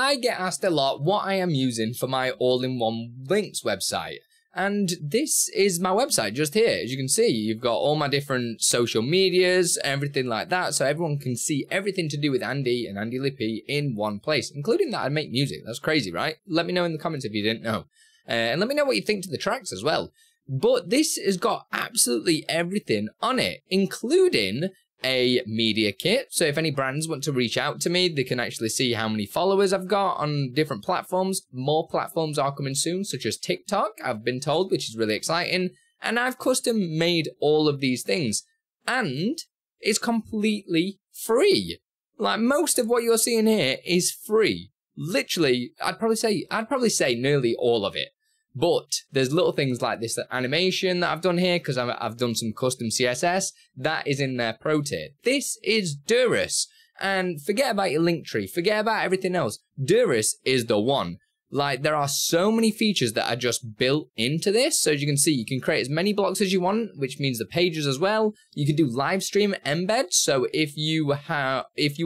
I get asked a lot what I am using for my all-in-one links website. And this is my website just here. As you can see, you've got all my different social medias, everything like that. So everyone can see everything to do with Andy and Andilippi in one place, including that I make music. That's crazy, right? Let me know in the comments if you didn't know. And let me know what you think to the tracks as well. But this has got absolutely everything on it, including a media kit. So if any brands want to reach out to me, they can actually see how many followers I've got on different platforms. More platforms are coming soon, such as TikTok, I've been told, which is really exciting. And I've custom made all of these things. And it's completely free. Like, most of what you're seeing here is free. Literally, I'd probably say nearly all of it. But there's little things like this, that animation that I've done here, because I've done some custom CSS, that is in their pro tier. This is Doras, and forget about your Linktree, forget about everything else. Doras is the one. Like, there are so many features that are just built into this. So as you can see, you can create as many blocks as you want, which means the pages as well. You can do live stream embeds. So if you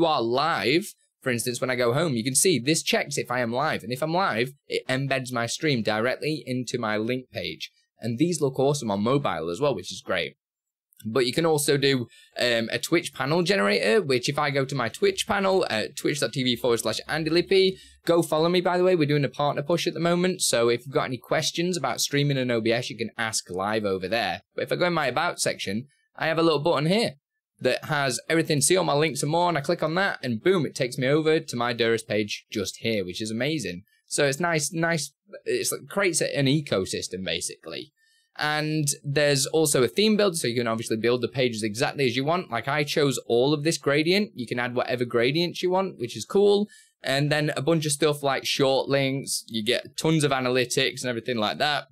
are live, for instance, when I go home, you can see this checks if I am live. And if I'm live, it embeds my stream directly into my link page. And these look awesome on mobile as well, which is great. But you can also do a Twitch panel generator, which if I go to my Twitch panel, twitch.tv/Andilippi, go follow me, by the way. We're doing a partner push at the moment. So if you've got any questions about streaming in OBS, you can ask live over there. But if I go in my About section, I have a little button here that has everything, see all my links and more, and I click on that and boom, it takes me over to my Doras page just here, which is amazing. So it's nice, it's like creates an ecosystem basically. And there's also a theme builder, so you can obviously build the pages exactly as you want. Like, I chose all of this gradient, you can add whatever gradients you want, which is cool. And then a bunch of stuff like short links, you get tons of analytics and everything like that.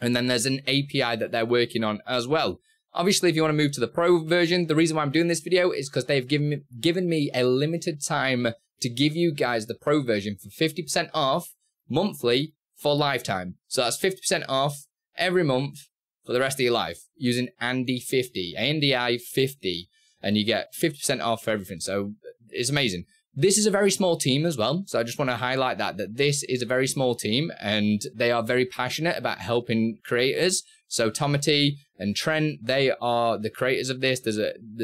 And then there's an API that they're working on as well. Obviously, if you want to move to the pro version, the reason why I'm doing this video is because they've given me a limited time to give you guys the pro version for 50% off monthly for lifetime. So that's 50% off every month for the rest of your life using ANDI50, ANDI50, and you get 50% off for everything. So it's amazing. This is a very small team as well. So I just want to highlight that this is a very small team and they are very passionate about helping creators. So Tomity and Trent, they are the creators of this. There's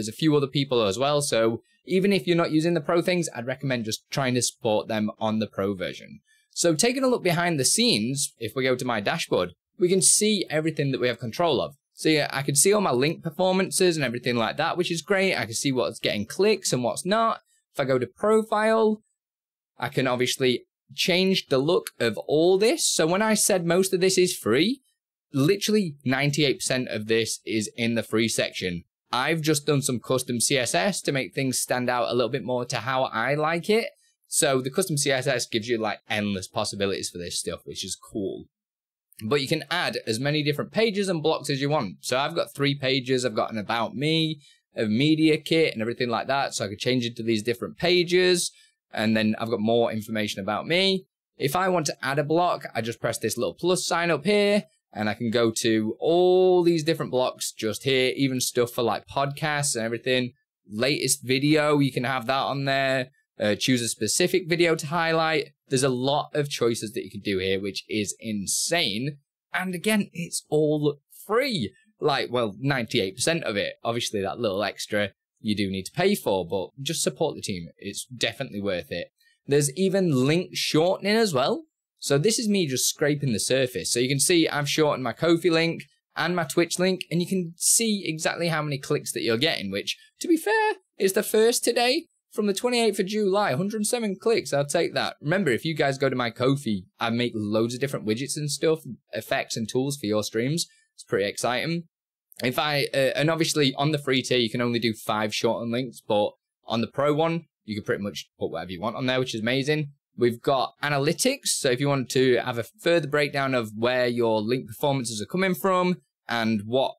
a few other people as well. So even if you're not using the pro things, I'd recommend just trying to support them on the pro version. So taking a look behind the scenes, if we go to my dashboard, we can see everything that we have control of. So yeah, I can see all my link performances and everything like that, which is great. I can see what's getting clicks and what's not. If I go to profile, I can obviously change the look of all this. So when I said most of this is free, literally 98% of this is in the free section. I've just done some custom CSS to make things stand out a little bit more to how I like it. So the custom CSS gives you like endless possibilities for this stuff, which is cool. But you can add as many different pages and blocks as you want. So I've got 3 pages. I've got an About Me, a media kit and everything like that. So I could change it to these different pages. And then I've got more information about me. If I want to add a block, I just press this little plus sign up here. And I can go to all these different blocks just here, even stuff for like podcasts and everything. Latest video, you can have that on there. Choose a specific video to highlight. There's a lot of choices that you can do here, which is insane. And again, it's all free. Like, well, 98% of it. Obviously, that little extra you do need to pay for, but just support the team. It's definitely worth it. There's even link shortening as well. So this is me just scraping the surface. So you can see I've shortened my Ko-fi link and my Twitch link, and you can see exactly how many clicks that you're getting, which, to be fair, is the first today from the 28th of July, 107 clicks. I'll take that. Remember, if you guys go to my Ko-fi, I make loads of different widgets and stuff, effects and tools for your streams. It's pretty exciting. And obviously on the free tier, you can only do 5 shortened links, but on the pro one, you can pretty much put whatever you want on there, which is amazing. We've got analytics, so if you want to have a further breakdown of where your link performances are coming from and what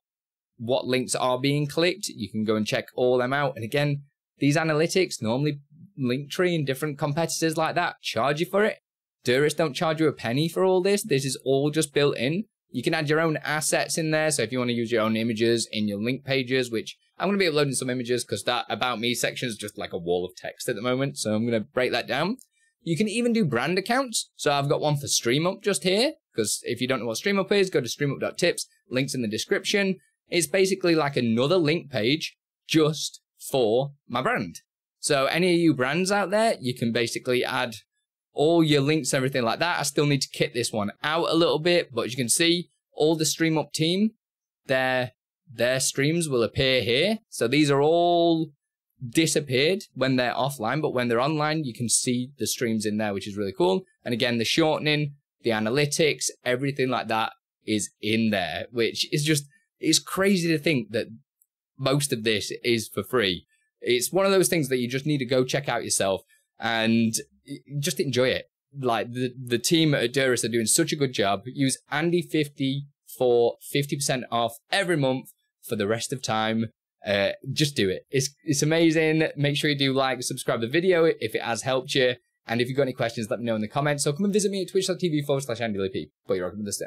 links are being clicked, you can go and check all them out. And again, these analytics, normally Linktree and different competitors like that charge you for it. Doras don't charge you a penny for all this. This is all just built in. You can add your own assets in there, so if you want to use your own images in your link pages, which I'm going to be uploading some images because that About Me section is just like a wall of text at the moment, so I'm going to break that down. You can even do brand accounts. So I've got one for StreamUp just here, because if you don't know what StreamUp is, go to streamup.tips, links in the description. It's basically like another link page just for my brand. So any of you brands out there, you can basically add all your links, everything like that. I still need to kit this one out a little bit, but as you can see, all the StreamUp team, their streams will appear here. So these are all disappeared when they're offline, but when they're online, you can see the streams in there, which is really cool. And again, the shortening, the analytics, everything like that is in there, which is just, it's crazy to think that most of this is for free. It's one of those things that you just need to go check out yourself and just enjoy it. Like the team at Doras are doing such a good job. Use ANDI50 for 50% off every month for the rest of time. Just do it. It's amazing. Make sure you do like, subscribe to the video if it has helped you. And if you've got any questions, let me know in the comments. So come and visit me at twitch.tv/ANDILIPPI. But you're welcome to stay.